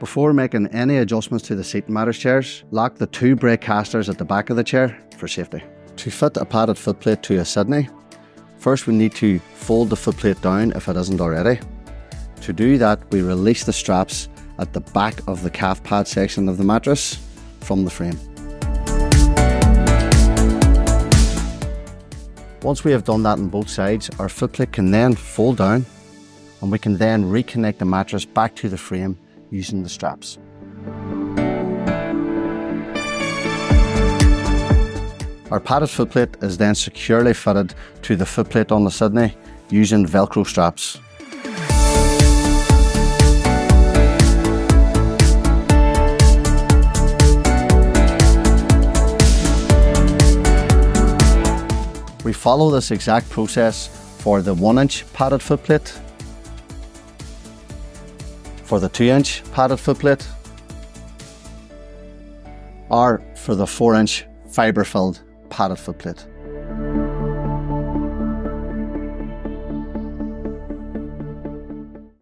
Before making any adjustments to the seat matters chairs, lock the two brake casters at the back of the chair for safety. To fit a padded footplate to a Sydney, first we need to fold the footplate down if it isn't already. To do that, we release the straps at the back of the calf pad section of the mattress from the frame. Once we have done that on both sides, our footplate can then fold down and we can then reconnect the mattress back to the frame using the straps. Our padded footplate is then securely fitted to the footplate on the Sydney using Velcro straps. We follow this exact process for the 1-inch padded footplate, for the 2-inch padded footplate, or for the 4-inch fibre-filled padded footplate.